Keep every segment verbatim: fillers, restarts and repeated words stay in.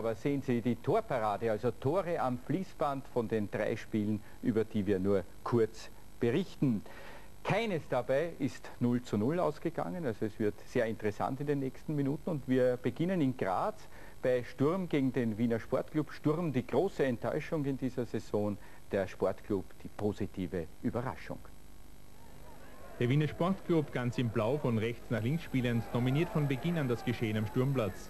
Aber sehen Sie die Torparade, also Tore am Fließband von den drei Spielen, über die wir nur kurz berichten. Keines dabei ist null zu null ausgegangen, also es wird sehr interessant in den nächsten Minuten. Und wir beginnen in Graz bei Sturm gegen den Wiener Sportclub. Sturm, die große Enttäuschung in dieser Saison, der Sportclub, die positive Überraschung. Der Wiener Sportclub, ganz im Blau, von rechts nach links spielend, dominiert von Beginn an das Geschehen am Sturmplatz.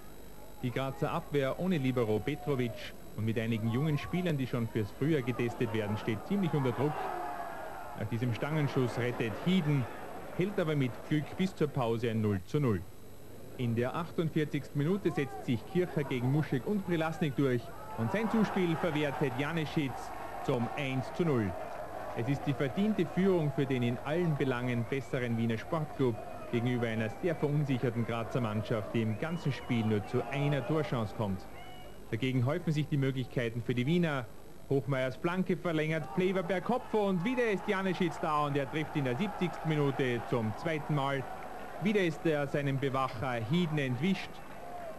Die Grazer Abwehr ohne Libero Petrovic und mit einigen jungen Spielern, die schon fürs Frühjahr getestet werden, steht ziemlich unter Druck. Nach diesem Stangenschuss rettet Hieden, hält aber mit Glück bis zur Pause ein null zu null. In der achtundvierzigsten Minute setzt sich Kircher gegen Muschik und Prilasnik durch und sein Zuspiel verwertet Janeschitz zum eins zu null. Es ist die verdiente Führung für den in allen Belangen besseren Wiener Sportclub gegenüber einer sehr verunsicherten Grazer Mannschaft, die im ganzen Spiel nur zu einer Torchance kommt. Dagegen häufen sich die Möglichkeiten für die Wiener. Hochmeiers Flanke verlängert Pleverberg Kopf und wieder ist Janeschitz da und er trifft in der siebzigsten Minute zum zweiten Mal. Wieder ist er seinem Bewacher Hieden entwischt.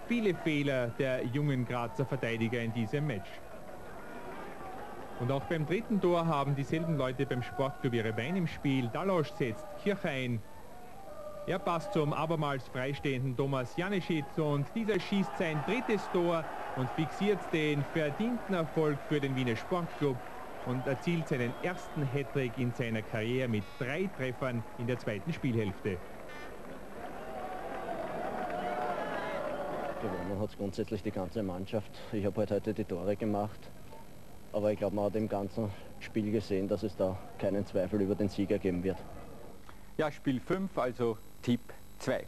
Viele Fehler der jungen Grazer Verteidiger in diesem Match. Und auch beim dritten Tor haben dieselben Leute beim Sportclub ihre Beine im Spiel. Dallosch setzt Kircher ein. Er passt zum abermals freistehenden Thomas Janeschitz und dieser schießt sein drittes Tor und fixiert den verdienten Erfolg für den Wiener Sportclub und erzielt seinen ersten Hattrick in seiner Karriere mit drei Treffern in der zweiten Spielhälfte. Gewonnen hat es grundsätzlich die ganze Mannschaft. Ich habe halt heute die Tore gemacht, aber ich glaube, man hat im ganzen Spiel gesehen, dass es da keinen Zweifel über den Sieger geben wird. Ja, Spiel fünf, also Tipp zwei.